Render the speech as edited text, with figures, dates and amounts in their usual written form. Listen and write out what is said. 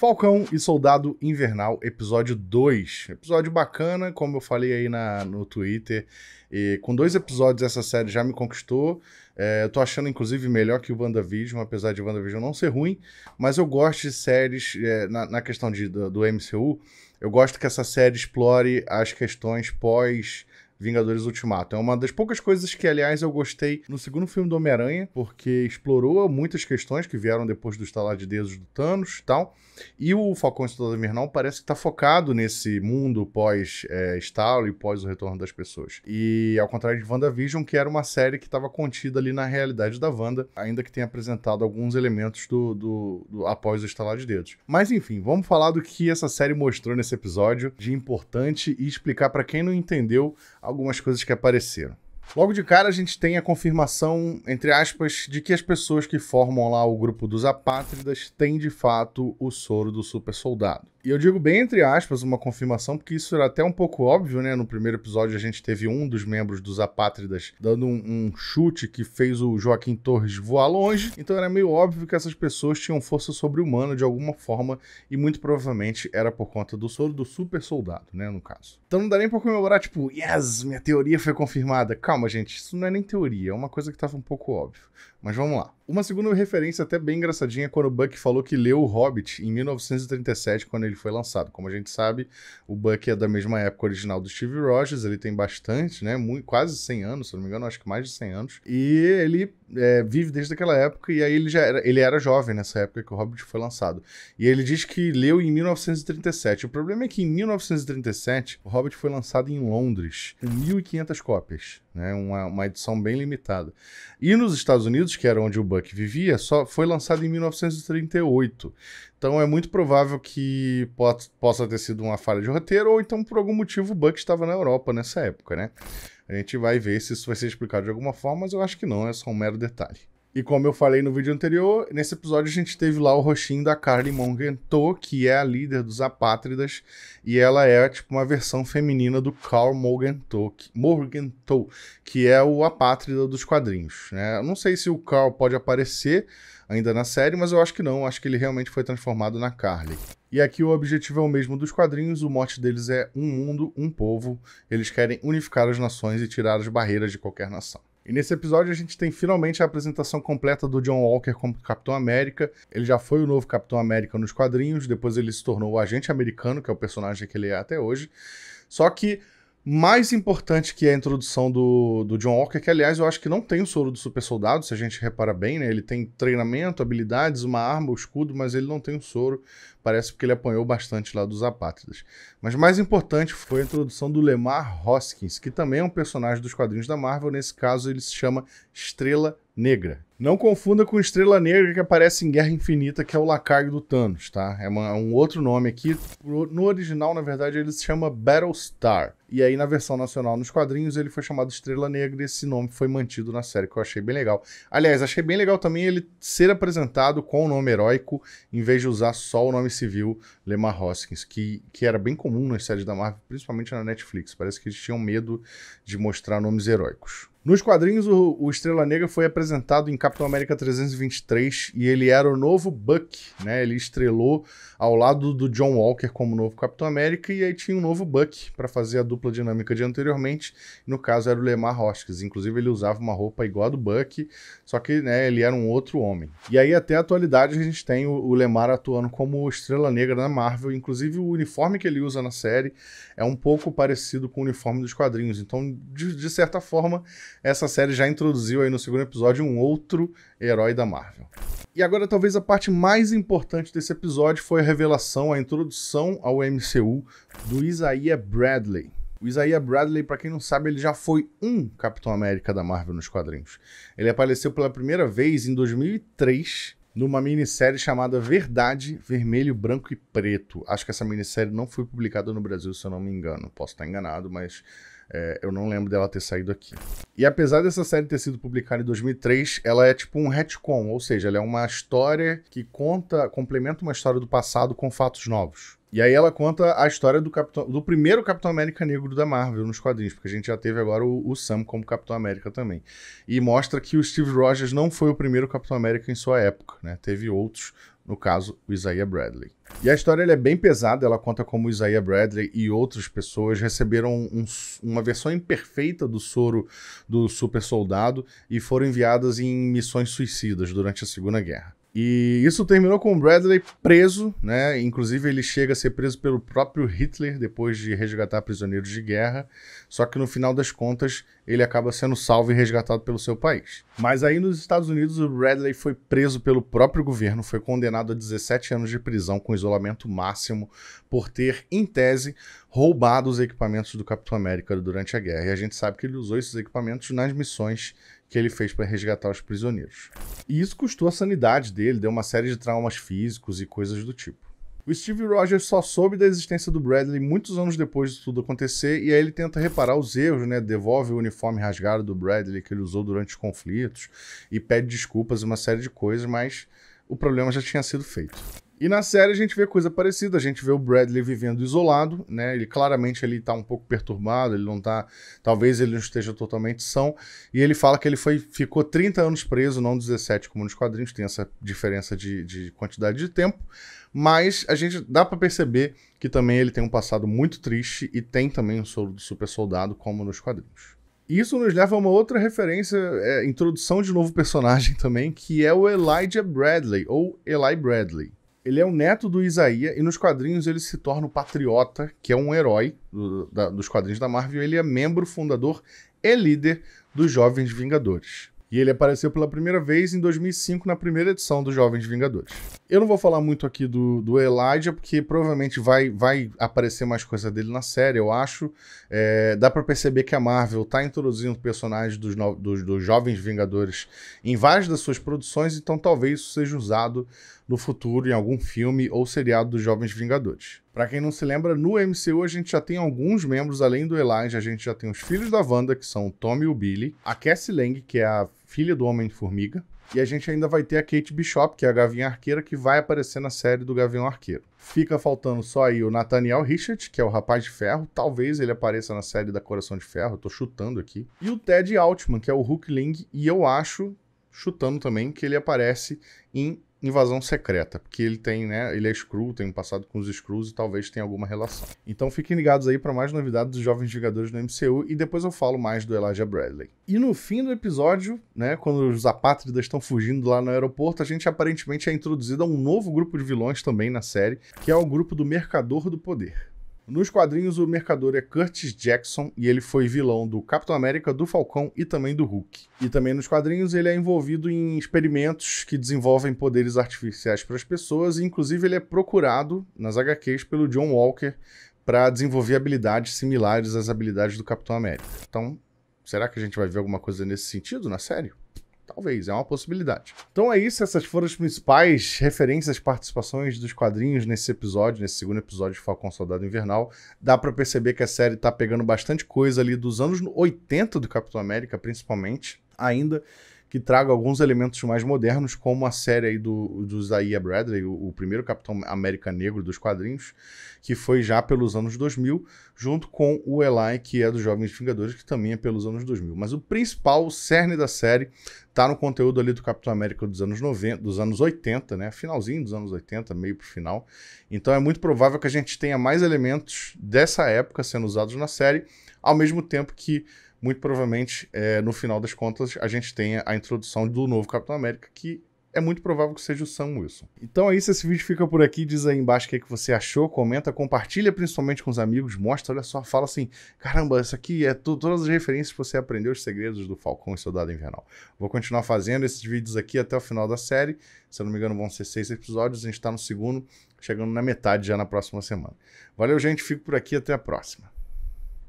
Falcão e Soldado Invernal, episódio 2. Episódio bacana, como eu falei aí no Twitter. E com 2 episódios essa série já me conquistou. Eu tô achando, inclusive, melhor que o WandaVision, apesar de o WandaVision não ser ruim. Mas eu gosto de séries, na questão do MCU, eu gosto que essa série explore as questões pós Vingadores Ultimato. É uma das poucas coisas que, aliás, eu gostei no segundo filme do Homem-Aranha, porque explorou muitas questões que vieram depois do estalar de dedos do Thanos e tal. E o Falcão e Soldado Invernal parece que está focado nesse mundo pós-estalo e pós o retorno das pessoas. E ao contrário de WandaVision, que era uma série que estava contida ali na realidade da Wanda, ainda que tenha apresentado alguns elementos após o estalar de dedos. Mas enfim, vamos falar do que essa série mostrou nesse episódio de importante e explicar para quem não entendeu algumas coisas que apareceram. Logo de cara, a gente tem a confirmação, entre aspas, de que as pessoas que formam lá o grupo dos Apátridas têm, de fato, o soro do super soldado. E eu digo bem entre aspas uma confirmação, porque isso era até um pouco óbvio, né? No primeiro episódio, a gente teve um dos membros dos Apátridas dando um chute que fez o Joaquim Torres voar longe. Então era meio óbvio que essas pessoas tinham força sobre-humana de alguma forma e muito provavelmente era por conta do soro do super soldado, né? No caso. Então não dá nem pra comemorar, tipo, yes, minha teoria foi confirmada. Calma, gente, isso não é nem teoria, é uma coisa que tava um pouco óbvio. Mas vamos lá. Uma segunda referência até bem engraçadinha é quando o Bucky falou que leu O Hobbit em 1937, quando ele foi lançado. Como a gente sabe, o Bucky é da mesma época original do Steve Rogers, ele tem bastante, né? Quase 100 anos, se não me engano, acho que mais de 100 anos. E ele vive desde aquela época, e aí ele era jovem nessa época que o Hobbit foi lançado. E ele diz que leu em 1937. O problema é que em 1937, o Hobbit foi lançado em Londres, com 1.500 cópias, né? Uma edição bem limitada. E nos Estados Unidos, que era onde o Bucky vivia, só foi lançado em 1938. Então é muito provável que possa ter sido uma falha de roteiro, ou então por algum motivo o Bucky estava na Europa nessa época, né? A gente vai ver se isso vai ser explicado de alguma forma, mas eu acho que não, é só um mero detalhe. E como eu falei no vídeo anterior, nesse episódio a gente teve lá o rostinho da Karli Morgenthau, que é a líder dos Apátridas, e ela é tipo uma versão feminina do Karl Morgenthau, que é o Apátrida dos quadrinhos, né? Eu não sei se o Karl pode aparecer ainda na série, mas eu acho que não, acho que ele realmente foi transformado na Karli. E aqui o objetivo é o mesmo dos quadrinhos, o mote deles é um mundo, um povo, eles querem unificar as nações e tirar as barreiras de qualquer nação. E nesse episódio a gente tem finalmente a apresentação completa do John Walker como Capitão América. Ele já foi o novo Capitão América nos quadrinhos, depois ele se tornou o Agente Americano, que é o personagem que ele é até hoje. Só que mais importante que a introdução do John Walker, que aliás eu acho que não tem o soro do super soldado, se a gente repara bem, né? Ele tem treinamento, habilidades, uma arma, um escudo, mas ele não tem o soro. Parece porque ele apanhou bastante lá dos Apátridas. Mas mais importante foi a introdução do Lemar Hoskins, que também é um personagem dos quadrinhos da Marvel. Nesse caso ele se chama Estrela Negra. Não confunda com Estrela Negra que aparece em Guerra Infinita, que é o lacaio do Thanos, tá? É um outro nome aqui. No original, na verdade, ele se chama Battlestar. E aí, na versão nacional, nos quadrinhos, ele foi chamado Estrela Negra e esse nome foi mantido na série, que eu achei bem legal. Aliás, achei bem legal também ele ser apresentado com o nome heróico, em vez de usar só o nome civil, Lemar Hoskins, que era bem comum nas séries da Marvel, principalmente na Netflix. Parece que eles tinham medo de mostrar nomes heróicos. Nos quadrinhos, o Estrela Negra foi apresentado em Capitão América 323 e ele era o novo Bucky, né? Ele estrelou ao lado do John Walker como novo Capitão América e aí tinha um novo Bucky para fazer a dupla dinâmica de anteriormente. No caso, era o Lemar Hoskins. Inclusive, ele usava uma roupa igual a do Bucky, só que né, ele era um outro homem. E aí, até a atualidade, a gente tem o Lemar atuando como Estrela Negra na Marvel. Inclusive, o uniforme que ele usa na série é um pouco parecido com o uniforme dos quadrinhos. Então, de certa forma, essa série já introduziu aí no segundo episódio um outro herói da Marvel. E agora talvez a parte mais importante desse episódio foi a revelação, a introdução ao MCU do Elijah Bradley. O Isaías Bradley, para quem não sabe, ele já foi um Capitão América da Marvel nos quadrinhos. Ele apareceu pela primeira vez em 2003 numa minissérie chamada Verdade, Vermelho, Branco e Preto. Acho que essa minissérie não foi publicada no Brasil, se eu não me engano. Posso estar enganado, mas eu não lembro dela ter saído aqui. E apesar dessa série ter sido publicada em 2003, ela é tipo um retcon, ou seja, ela é uma história que complementa uma história do passado com fatos novos. E aí ela conta a história do primeiro Capitão América negro da Marvel nos quadrinhos, porque a gente já teve agora o Sam como Capitão América também. E mostra que o Steve Rogers não foi o primeiro Capitão América em sua época, né? Teve outros, no caso, o Elijah Bradley. E a história é bem pesada, ela conta como o Elijah Bradley e outras pessoas receberam uma versão imperfeita do soro do super soldado e foram enviadas em missões suicidas durante a Segunda Guerra. E isso terminou com o Bradley preso, né? Inclusive ele chega a ser preso pelo próprio Hitler depois de resgatar prisioneiros de guerra, só que no final das contas ele acaba sendo salvo e resgatado pelo seu país. Mas aí nos Estados Unidos o Bradley foi preso pelo próprio governo, foi condenado a 17 anos de prisão com isolamento máximo por ter, em tese, roubado os equipamentos do Capitão América durante a guerra. E a gente sabe que ele usou esses equipamentos nas missões que ele fez para resgatar os prisioneiros. E isso custou a sanidade dele, deu uma série de traumas físicos e coisas do tipo. O Steve Rogers só soube da existência do Bradley muitos anos depois de tudo acontecer, e aí ele tenta reparar os erros, né? Devolve o uniforme rasgado do Bradley que ele usou durante os conflitos e pede desculpas e uma série de coisas, mas o problema já tinha sido feito. E na série a gente vê coisa parecida, a gente vê o Bradley vivendo isolado, né? Ele claramente está um pouco perturbado, ele não tá, talvez ele não esteja totalmente são, e ele fala que ele ficou 30 anos preso, não 17 como nos quadrinhos, tem essa diferença de quantidade de tempo, mas a gente dá para perceber que também ele tem um passado muito triste e tem também um soro do super soldado, como nos quadrinhos. Isso nos leva a uma outra referência, introdução de novo personagem também, que é o Elijah Bradley, ou Eli Bradley. Ele é o neto do Isaías e nos quadrinhos ele se torna o Patriota, que é um herói dos quadrinhos da Marvel. Ele é membro, fundador e líder dos Jovens Vingadores. E ele apareceu pela primeira vez em 2005 na primeira edição dos Jovens Vingadores. Eu não vou falar muito aqui do Elijah, porque provavelmente vai aparecer mais coisa dele na série, eu acho. Dá pra perceber que a Marvel tá introduzindo personagens dos Jovens Vingadores em várias das suas produções, então talvez isso seja usado no futuro em algum filme ou seriado dos Jovens Vingadores. Pra quem não se lembra, no MCU a gente já tem alguns membros, além do Elijah, a gente já tem os filhos da Wanda, que são o Tommy e o Billy, a Cassie Lang, que é a filha do Homem-Formiga, e a gente ainda vai ter a Kate Bishop, que é a Gavião Arqueira, que vai aparecer na série do Gavião Arqueiro. Fica faltando só aí o Nathaniel Richard, que é o Rapaz de Ferro, talvez ele apareça na série da Coração de Ferro, eu tô chutando aqui, e o Ted Altman, que é o Hulkling, e eu acho, chutando também, que ele aparece em Invasão Secreta, porque ele tem, né, ele é Skrull, tem um passado com os Skrulls e talvez tenha alguma relação. Então fiquem ligados aí para mais novidades dos Jovens Vingadores no MCU e depois eu falo mais do Elijah Bradley. E no fim do episódio, né, quando os Apátridas estão fugindo lá no aeroporto, a gente aparentemente é introduzido a um novo grupo de vilões também na série, que é o grupo do Mercador do Poder. Nos quadrinhos, o Mercador é Curtis Jackson e ele foi vilão do Capitão América, do Falcão e também do Hulk. E também nos quadrinhos ele é envolvido em experimentos que desenvolvem poderes artificiais para as pessoas e inclusive ele é procurado nas HQs pelo John Walker para desenvolver habilidades similares às habilidades do Capitão América. Então, será que a gente vai ver alguma coisa nesse sentido na série? Talvez, é uma possibilidade. Então é isso, essas foram as principais referências, participações dos quadrinhos nesse episódio, nesse segundo episódio de Falcão e Soldado Invernal. Dá pra perceber que a série tá pegando bastante coisa ali dos anos 80 do Capitão América, principalmente, ainda que traga alguns elementos mais modernos, como a série aí do Isaiah Bradley, o primeiro Capitão América negro dos quadrinhos, que foi já pelos anos 2000, junto com o Eli, que é dos Jovens Vingadores, que também é pelos anos 2000. Mas o principal, o cerne da série, tá no conteúdo ali do Capitão América dos anos 90, dos anos 80, né? Finalzinho dos anos 80, meio pro final. Então é muito provável que a gente tenha mais elementos dessa época sendo usados na série, ao mesmo tempo que muito provavelmente, no final das contas, a gente tenha a introdução do novo Capitão América, que é muito provável que seja o Sam Wilson. Então é isso, esse vídeo fica por aqui, diz aí embaixo o que você achou, comenta, compartilha principalmente com os amigos, mostra, olha só, fala assim, caramba, isso aqui é todas as referências que você aprendeu, os segredos do Falcão e Soldado Invernal. Vou continuar fazendo esses vídeos aqui até o final da série, se eu não me engano vão ser 6 episódios, a gente está no segundo, chegando na metade já na próxima semana. Valeu gente, fico por aqui, até a próxima.